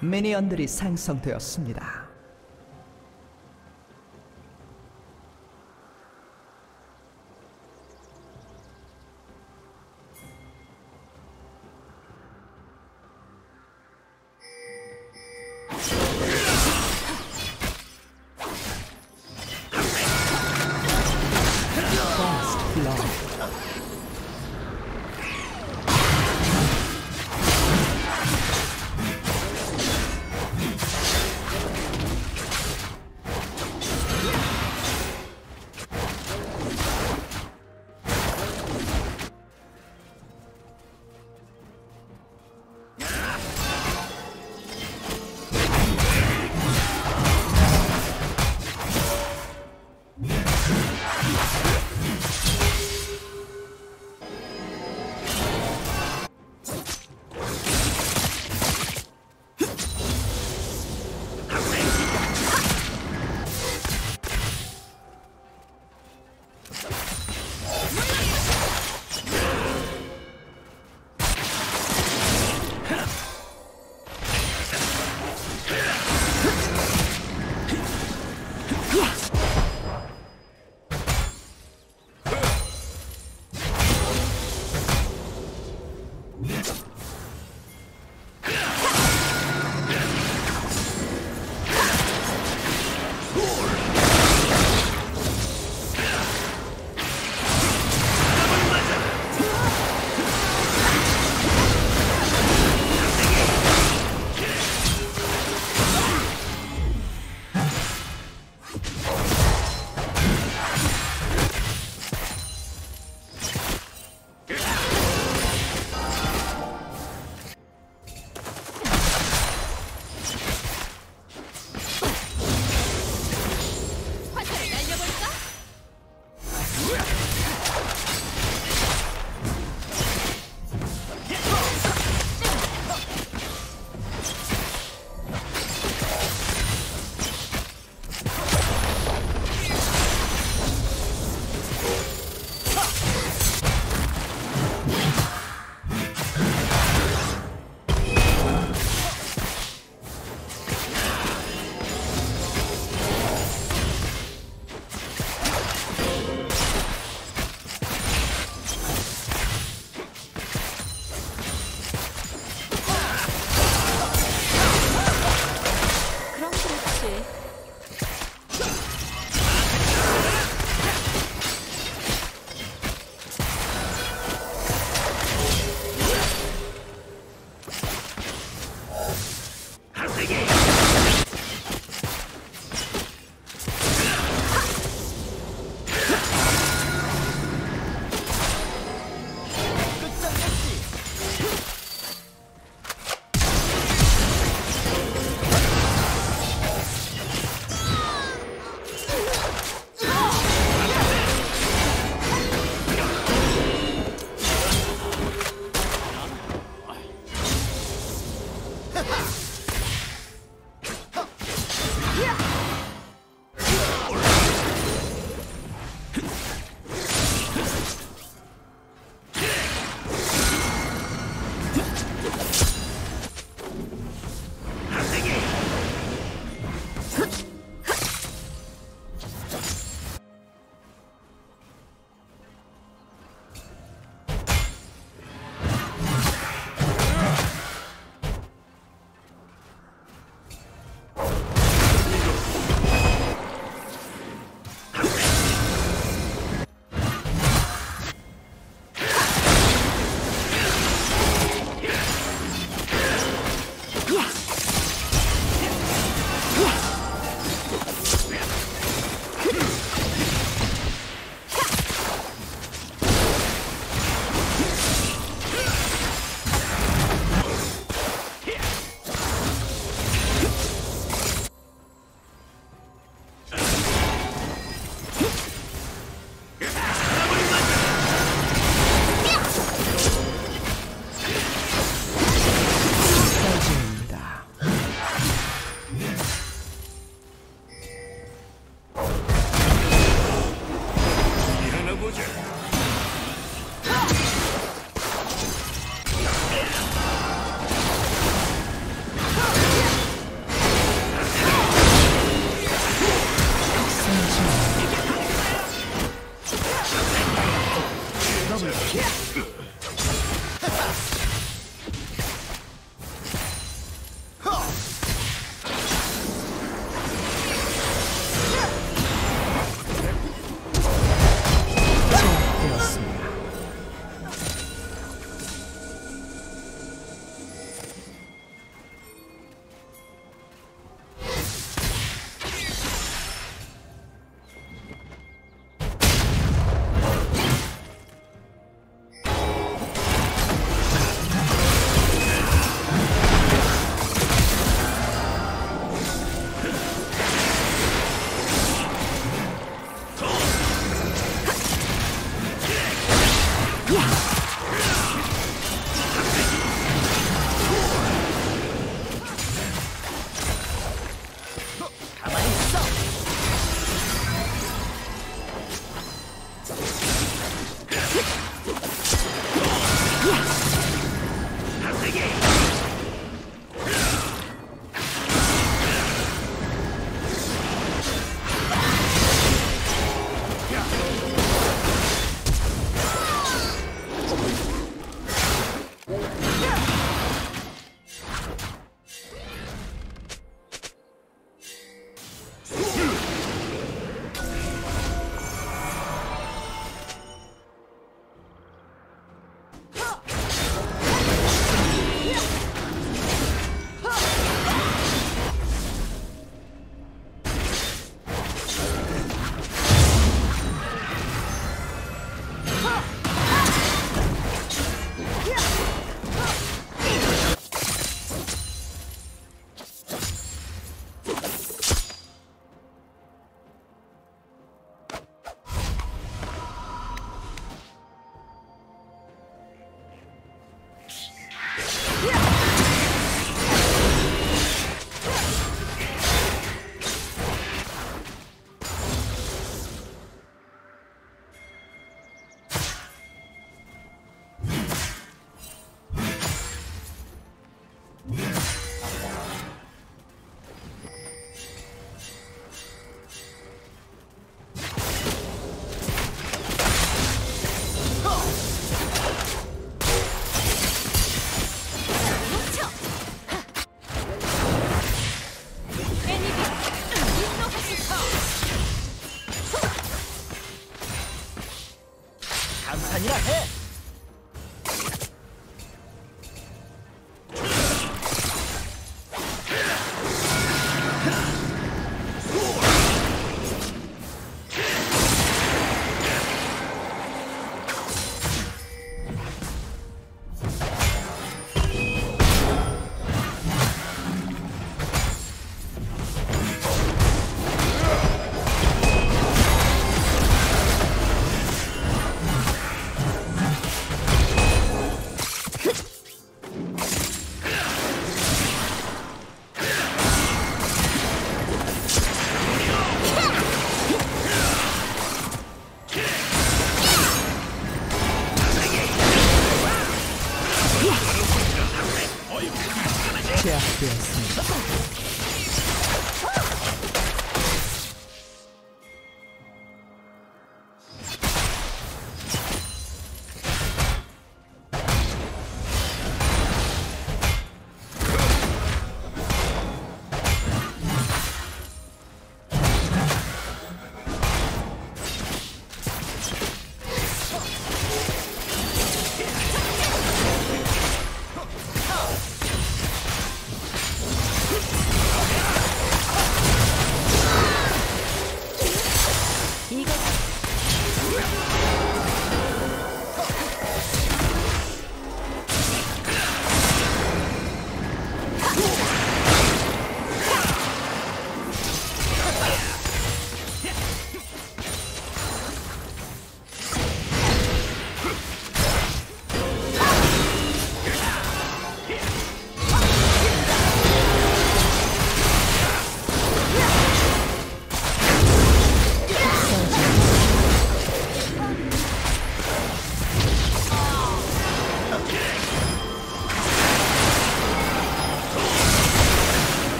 미니언들이 생성되었습니다.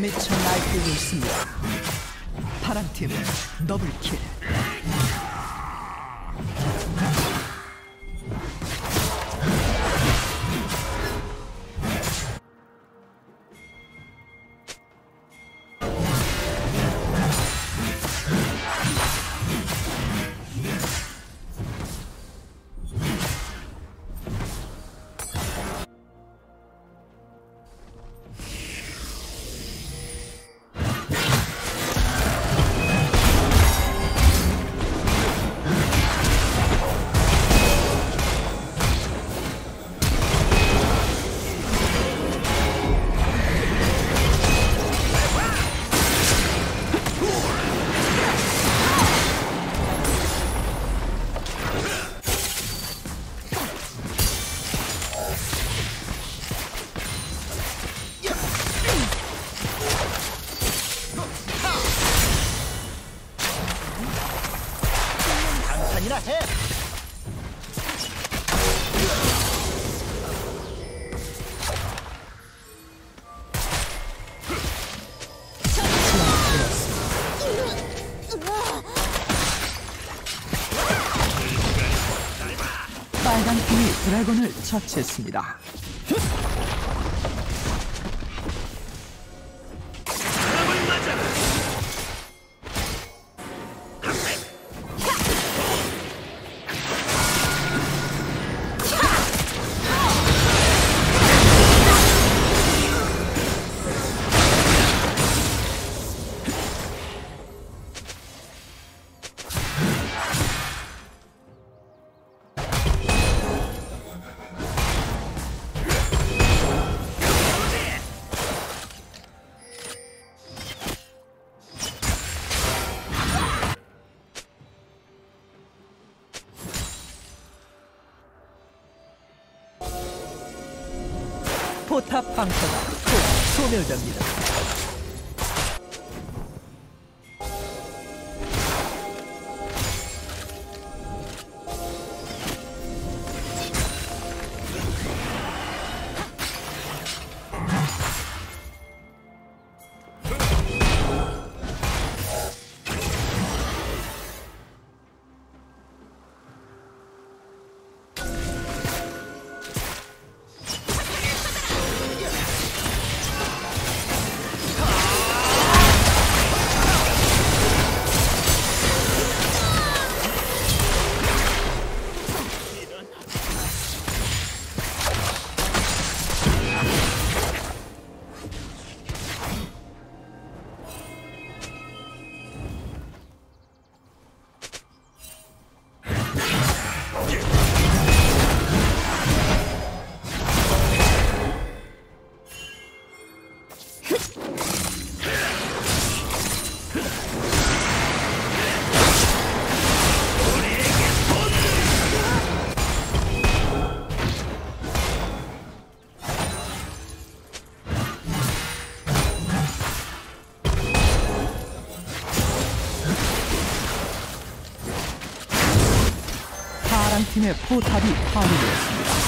미쳐 날뛰고 있습니다. 파랑팀 더블킬. 빨간 팀이 드래곤을 처치했습니다. 포탑 방패가 소멸됩니다. 팀의 포탑이 파괴되었습니다.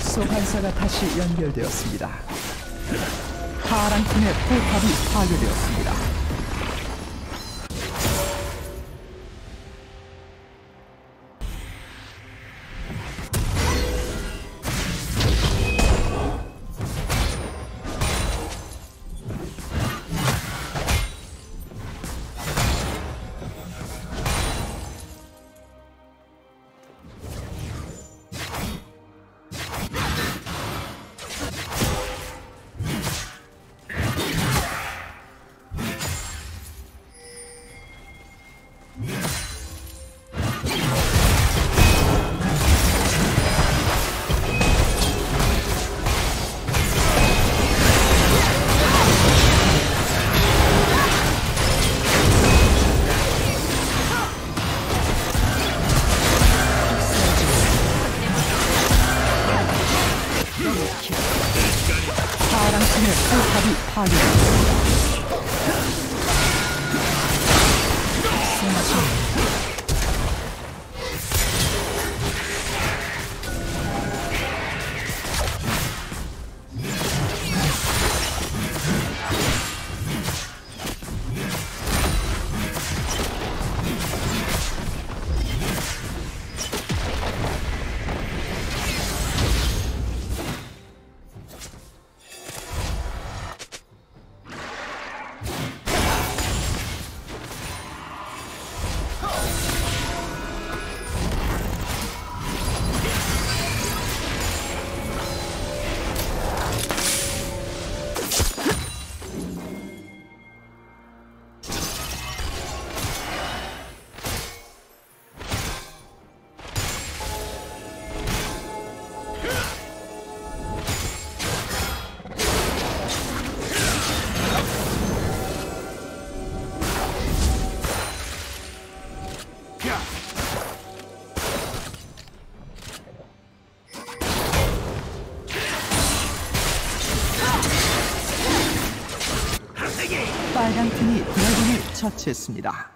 소환사가 다시 연결되었습니다. 파랑팀의 포탑이 파괴되었습니다. 빨간 팀이 드래곤을 처치했습니다.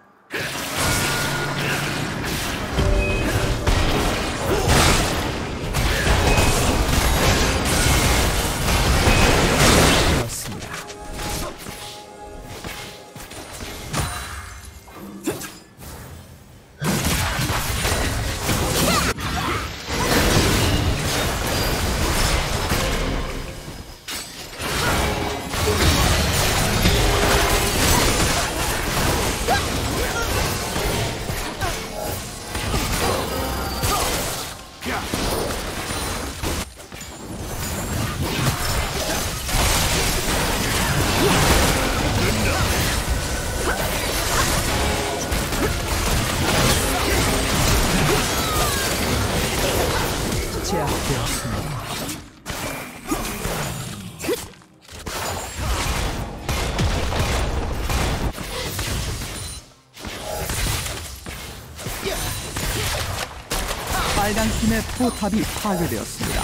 빨간 팀의 포탑이 파괴되었습니다.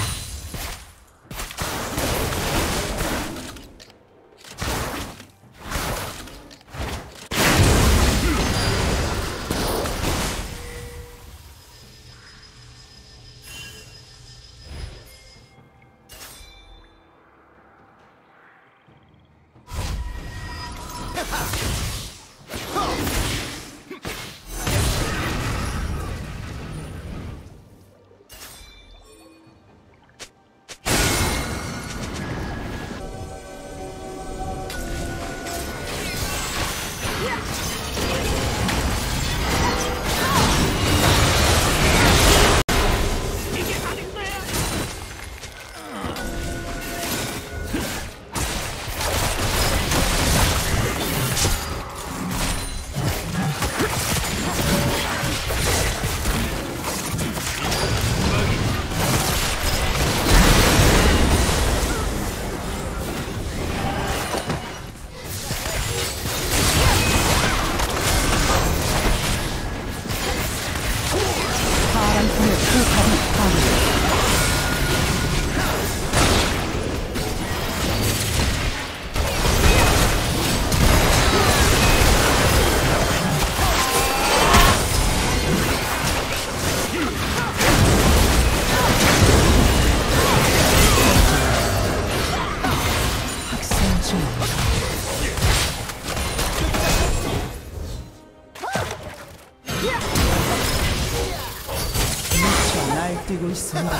뛰고 있습니다.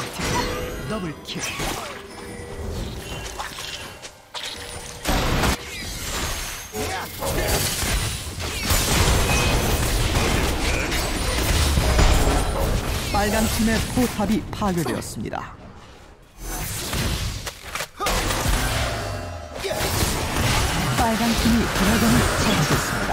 파이팅. 더블킬. 빨간 팀의 포탑이 파괴되었습니다. 빨간 팀이 드래곤을 처치했습니다.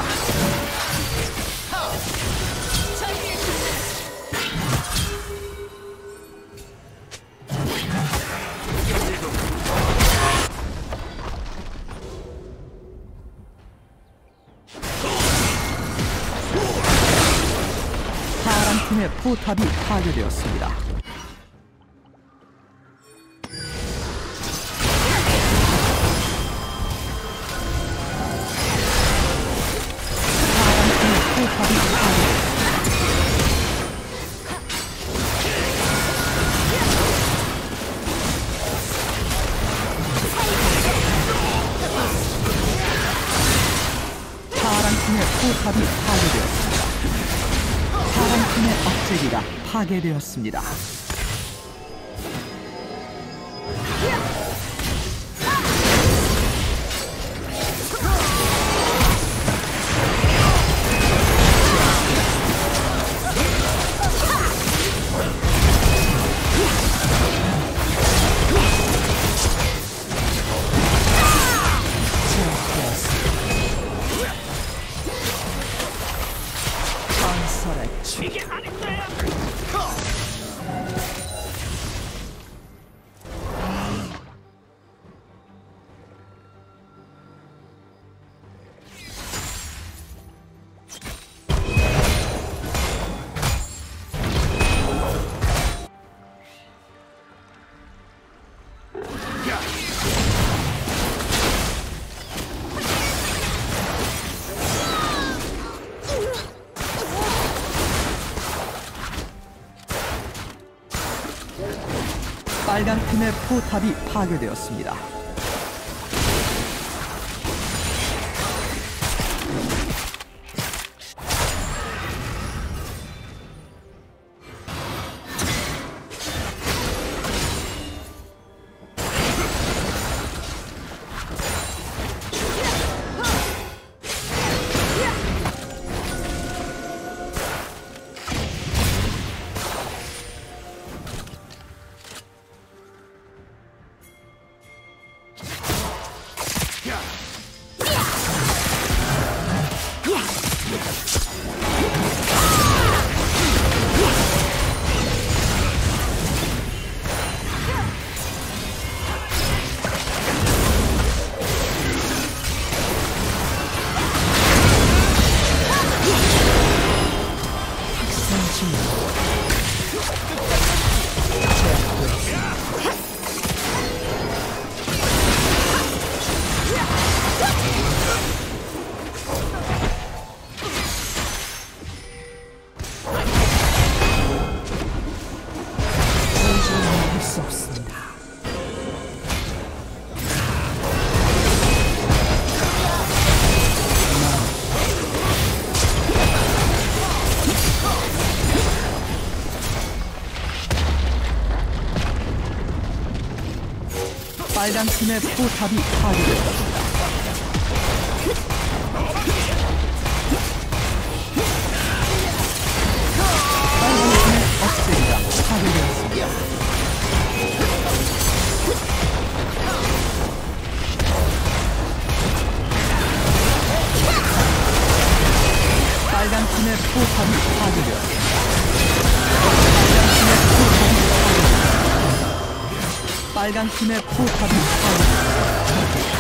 파란 팀의 포탑이 파괴되었습니다. 포탑이 파괴되었습니다. 파란 팀의 억제기가 파괴되었습니다. 빨간 팀의 포탑이 파괴되었습니다. 빨간 팀의 포탑이 파괴되었습니다. 빨간 팀의 억제기가 파괴되었습니다. 빨간 팀의 포탑이 파괴되었습니다. 빨간 팀의 포탑이 파괴되었습니다.